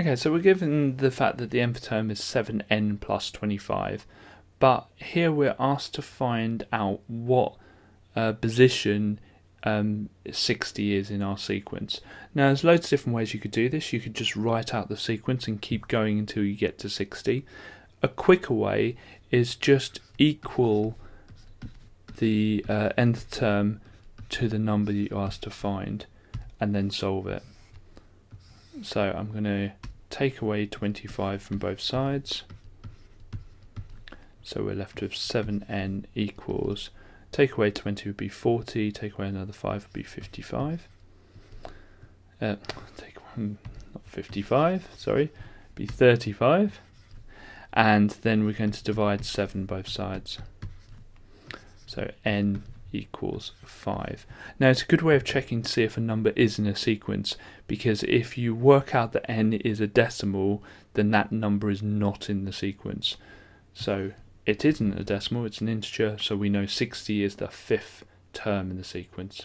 Okay, so we're given the fact that the nth term is 7n plus 25, but here we're asked to find out what position 60 is in our sequence. Now there's loads of different ways you could do this. You could just write out the sequence and keep going until you get to 60. A quicker way is just equal the nth term to the number that you're asked to find and then solve it. So I'm going to take away 25 from both sides, so we're left with 7n equals, take away 20 would be 40, take away another 5 would be 55, take one, not 55, sorry, be 35, and then we're going to divide 7 both sides, so n equals 5. Now it's a good way of checking to see if a number is in a sequence, because if you work out that n is a decimal, then that number is not in the sequence. So it isn't a decimal, it's an integer, so we know 60 is the 5th term in the sequence.